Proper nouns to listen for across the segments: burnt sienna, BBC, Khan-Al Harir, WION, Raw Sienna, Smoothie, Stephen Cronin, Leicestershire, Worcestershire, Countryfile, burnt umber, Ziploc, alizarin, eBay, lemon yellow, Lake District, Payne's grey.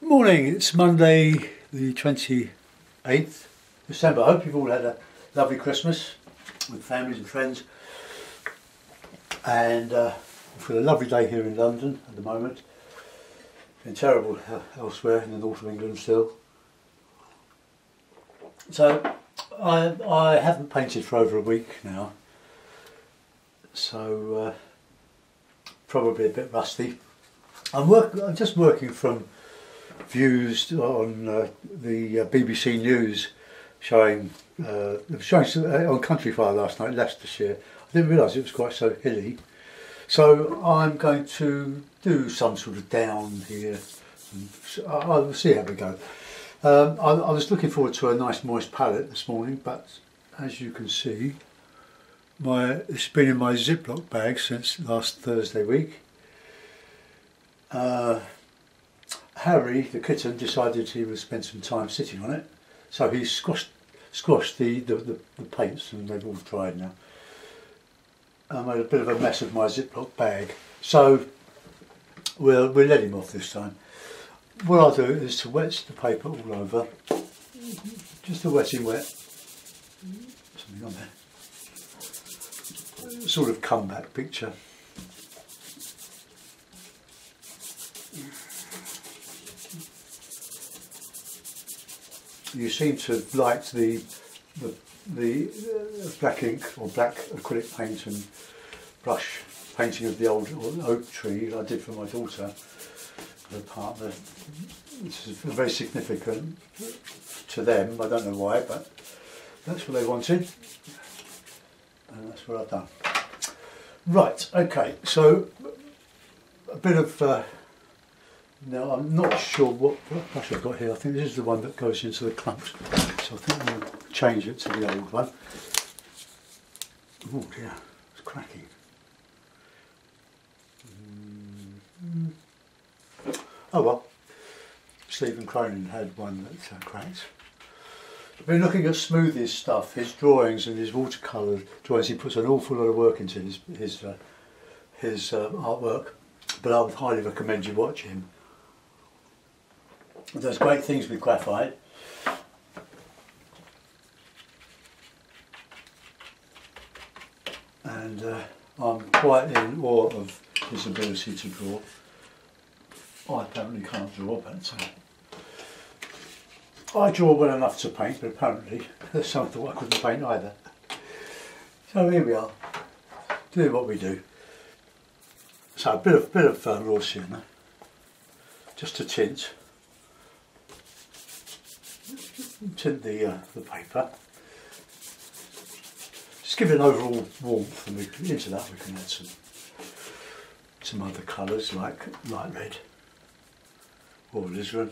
Morning, it's Monday the 28th December. I hope you've all had a lovely Christmas with families and friends, and we've got a lovely day here in London at the moment. Been terrible elsewhere in the north of England still. So I haven't painted for over a week now, so probably a bit rusty. I'm just working from views on the BBC News showing on Countryfile last night, Leicestershire. I didn't realise it was quite so hilly, so I'm going to do some sort of down here. I'll see how we go. I was looking forward to a nice moist palette this morning, but as you can see, it's been in my Ziploc bag since last Thursday week. Harry, the kitten, decided he would spend some time sitting on it, so he squashed the paints, and they've all dried now. I made a bit of a mess of my Ziploc bag, so we'll let him off this time. What I'll do is to wet the paper all over, just a wetting wet, something on there, sort of comeback picture. You seem to like the black ink or black acrylic paint and brush painting of the old oak tree that I did for my daughter, her partner. This is very significant to them. I don't know why, but that's what they wanted, and that's what I've done. Right, okay, so a bit of now, I'm not sure what brush I've got here. I think this is the one that goes into the clumps, so I think I'm going to change it to the old one. Oh dear, it's cracking. Oh well, Stephen Cronin had one that cracked. I've been looking at Smoothie's stuff, his drawings and his watercolour drawings. He puts an awful lot of work into his artwork, but I would highly recommend you watch him. There's great things with graphite. And I'm quite in awe of his ability to draw. I apparently can't draw, but I draw well enough to paint, but apparently there's some thought I couldn't paint either. So here we are, doing what we do. So a bit of raw sienna, just to tint the paper. Just give it an overall warmth, and into that we can add some other colours like light red or alizarin.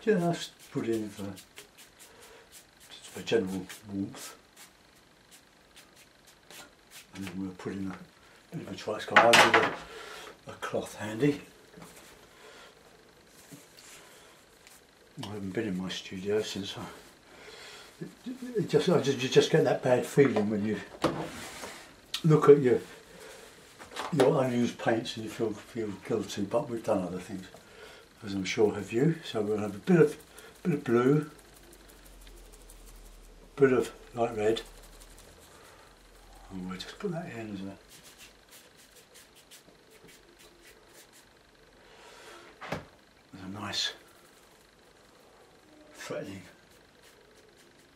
Just put in for general warmth, and then we'll put in a twice colour. I need a cloth handy. I haven't been in my studio since you just get that bad feeling when you look at your unused paints and you feel guilty, but we've done other things, as I'm sure have you. So we'll have a bit of blue, a bit of light red, and we'll just put that in as a nice threatening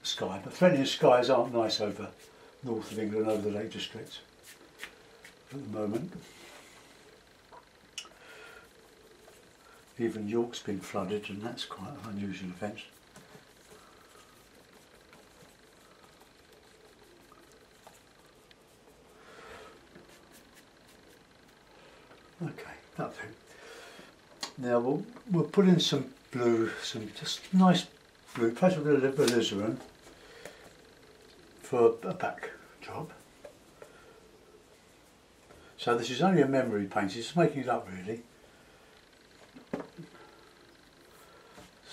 sky, but threatening skies aren't nice over north of England, over the Lake District at the moment. Even York's been flooded, and that's quite an unusual event. Okay, that'll do. Now we'll put in some blue, some just nice blue, perhaps a little bit of alizarin for a backdrop. So this is only a memory paint, it's making it up really.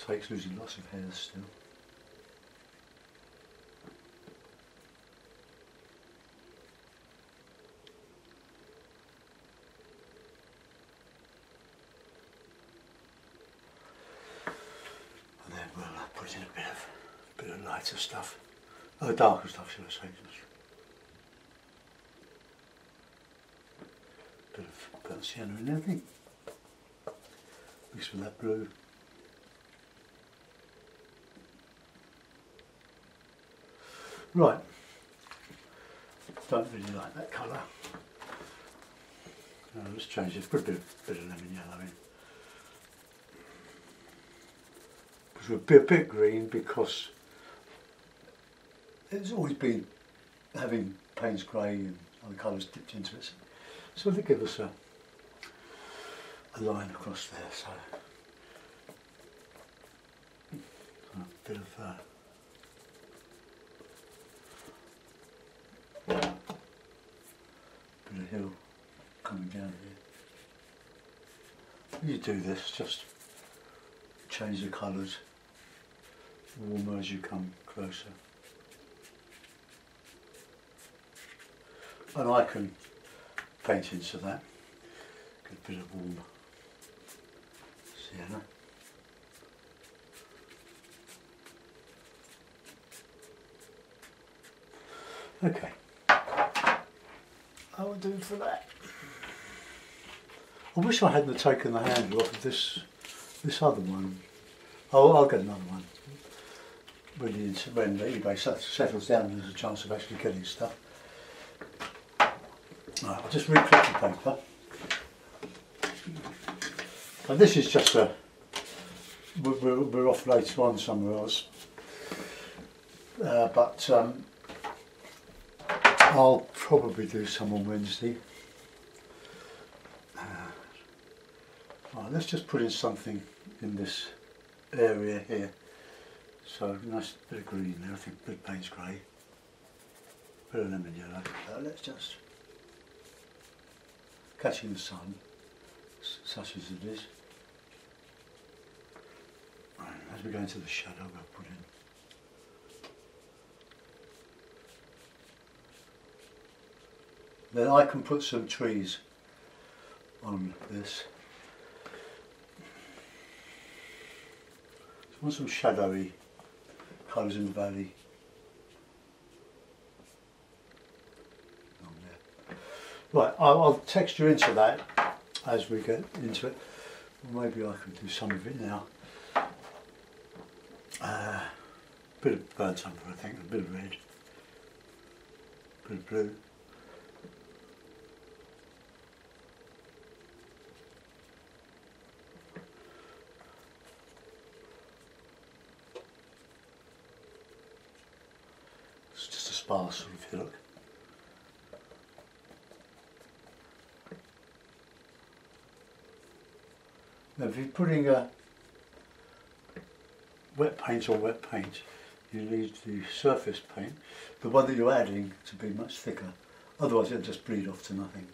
Snake's losing lots of hairs still. put in a bit of lighter stuff. Oh, darker stuff, should I say. A bit of burnt sienna and everything. Mixed with that blue. Right. Don't really like that colour. No, let's change it. Put a bit of lemon yellow in. Because we'll be a bit green, because it's always been having Payne's grey and other colours dipped into it. So they give us a line across there. So a bit of hill coming down here. You do this, just change the colours, warmer as you come closer. And I can paint into that, get a bit of warm sienna. Okay. I will do for that. I wish I hadn't taken the handle off of this other one. Oh, I'll get another one. When eBay settles down, there's a chance of actually getting stuff. Right, I'll just reclip the paper. And this is just a... We're off later on somewhere else. I'll probably do some on Wednesday. Right, let's just put in something in this area here. So nice bit of green there, I think, bit of Payne's grey, bit of lemon yellow. Let's just, catching the sun, such as it is. Right, as we go into the shadow, we'll put in. Then I can put some trees on this. I want some shadowy colours in the valley. Right, I'll texture into that as we get into it. Maybe I can do some of it now. Bit of burnt umber, I think, a bit of red, a bit of blue. Sparse sort of hillock. Now if you're putting a wet paint on wet paint, you need the surface paint, the one that you're adding, to be much thicker, otherwise it'll just bleed off to nothing.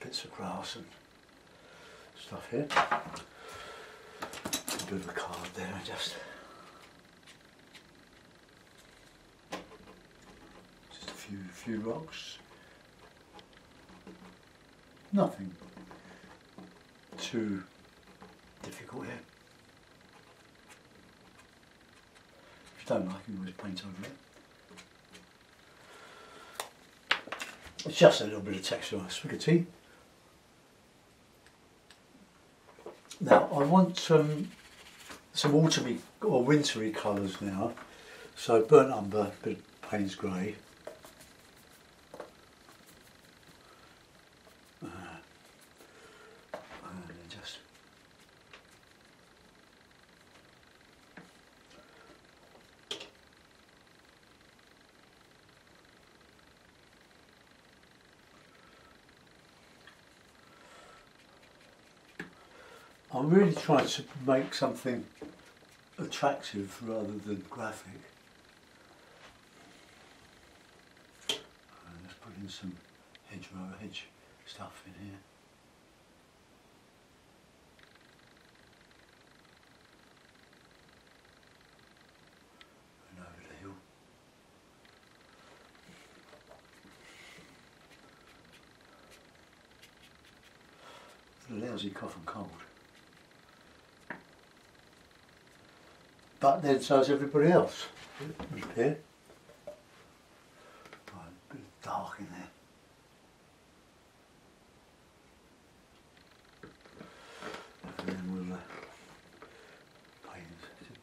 Bits of grass and stuff here. A bit of a card there, just a few rocks. Nothing too difficult here. If you don't like it, you always paint over it. It's just a little bit of texture on a swig of tea. Now I want some autumny or wintry colours now. So burnt umber, a bit of Payne's grey. And just I'm really trying to make something attractive rather than graphic. Let's put in some hedge stuff in here. a lousy cough and cold. But then so is everybody else. Here. Right, a bit dark in there. And then we'll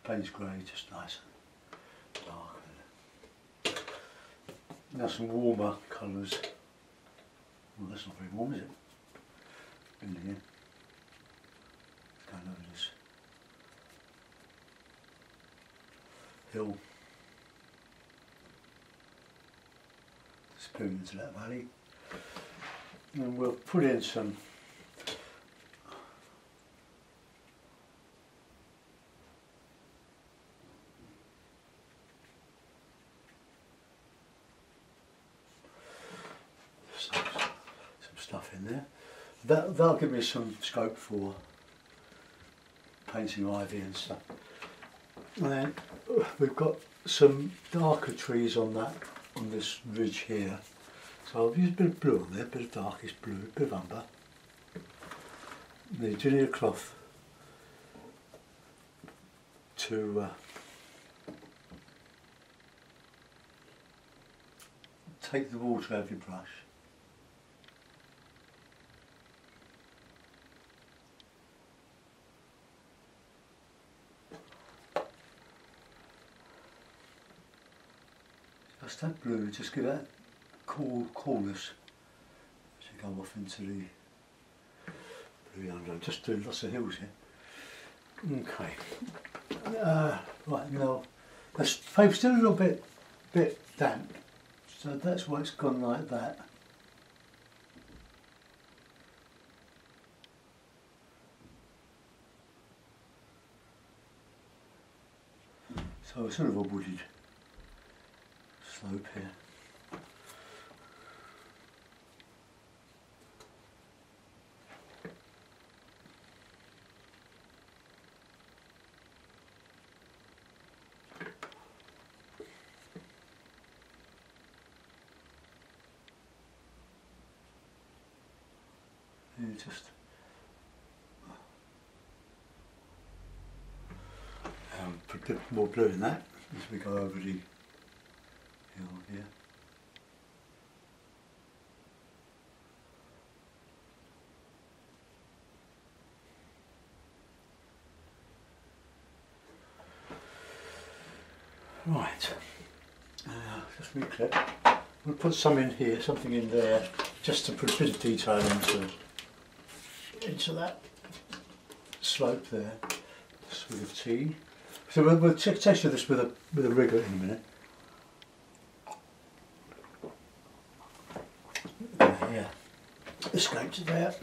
Payne's grey, just nice and dark. Now some warmer colours. Well, that's not very warm, is it? In here. Let's go and look at this hill. Disappearing into that valley. And we'll put in some stuff in there. That'll give me some scope for painting ivy and stuff. And then we've got some darker trees on that, on this ridge here. So I've used a bit of blue on there, a bit of darkish blue, a bit of umber. You do need a cloth to take the water out of your brush. That blue, just give that coolness as you go off into the blue under. Just do lots of hills here. Okay. Right now, that's paper's still a little bit damp, so that's why it's gone like that. So it's sort of a wooded slope here. You just put a bit more blue in that as we go over the here. Right, just reclip. We'll put some in here, something in there, just to put a bit of detail into that slope there. Just with a T. So we'll texture this with a rigger in a minute. Escaped there.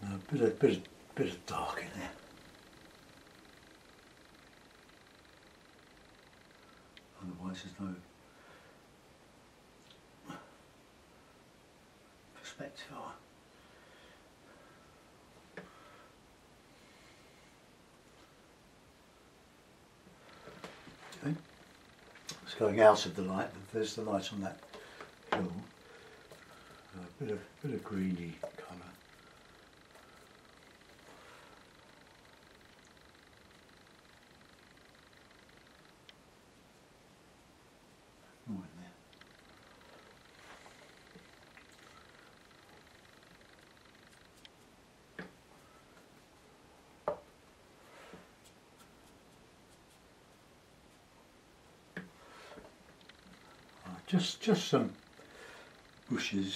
No, a bit of dark in there. Otherwise, there's no perspective on. Okay. It's going out of the light, but there's the light on that hill. A bit of greeny colour. More in there. Right, just some bushes.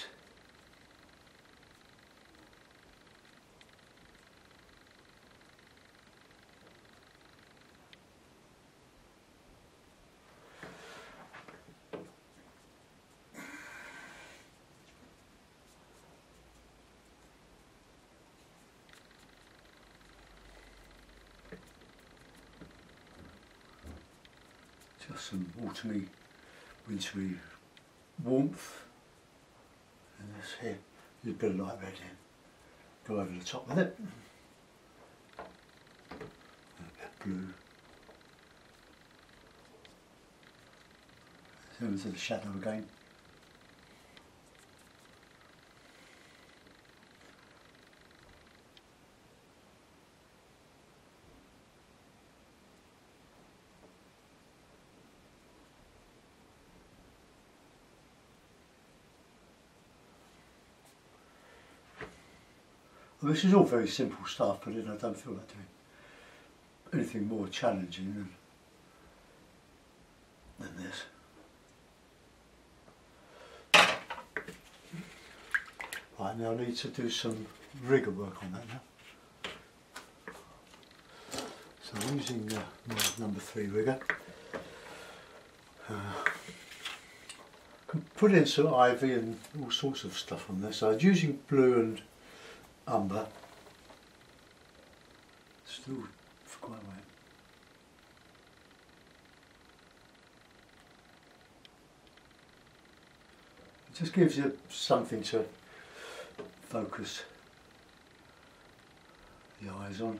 Just some autumny, wintry warmth. And this here, a bit of light red in. Go over the top with it. And a bit of blue. Zoom into the shadow again. Well, this is all very simple stuff, but I don't feel like doing anything more challenging than this. Right, now I need to do some rigger work on that now. So I'm using my number 3 rigger. Can put in some ivy and all sorts of stuff on this. I was using blue and umber. Still for quite a way. It just gives you something to focus the eyes on.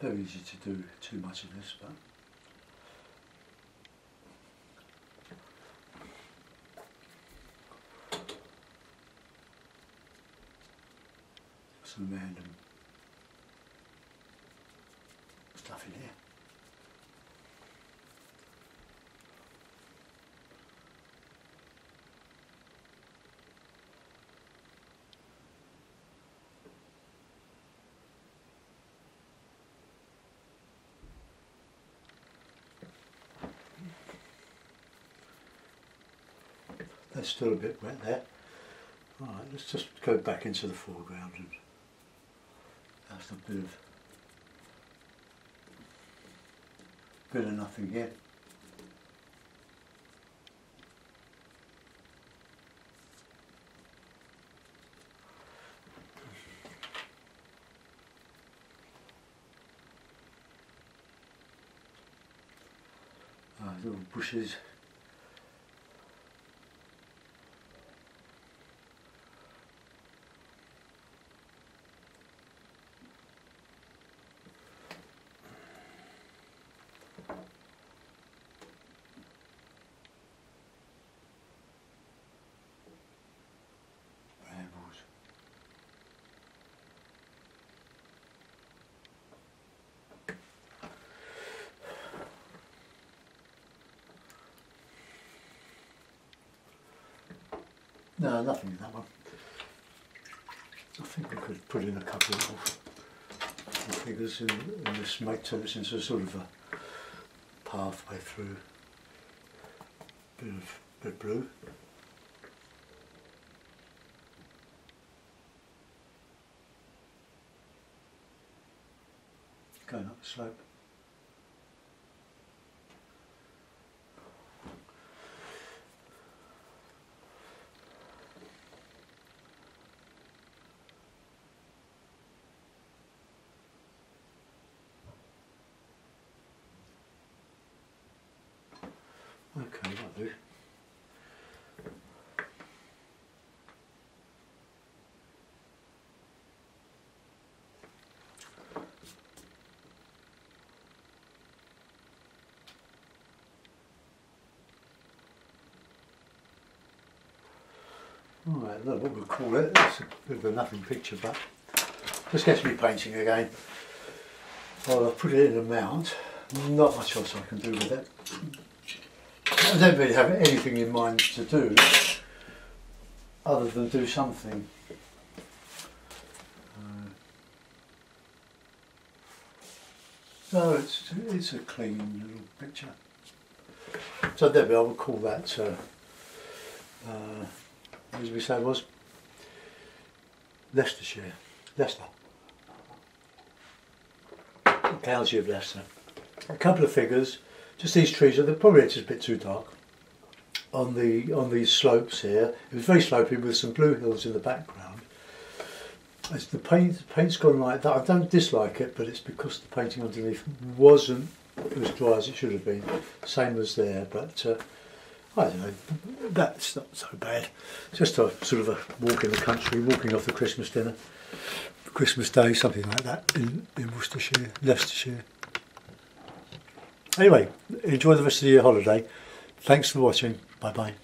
Very easy to do too much of this, but some random stuff in here. That's still a bit wet there. Alright, let's just go back into the foreground and have a bit of nothing here. Little bushes. No, nothing in that one. I think we could put in a couple of figures and this might turn this into sort of a pathway through. Bit of blue. Going up the slope. Okay, that'll do. Alright, that's what we'll call it. It's a bit of a nothing picture, but just gets me painting again. I'll put it in a mount. Not much else I can do with it. I don't really have anything in mind to do other than do something. So it's a clean little picture. So there we are, we'll call that, as we say, was Leicestershire. Leicester. County of Leicester. A couple of figures. Just these trees, they're probably just a bit too dark on these slopes here. It was very slopy with some blue hills in the background. As the paint's gone like that. I don't dislike it, but it's because the painting underneath wasn't as dry as it should have been. Same as there, but I don't know. That's not so bad. It's just a sort of a walk in the country, walking off the Christmas dinner, Christmas Day, something like that in Worcestershire, Leicestershire. Anyway, enjoy the rest of your holiday. Thanks for watching. Bye bye.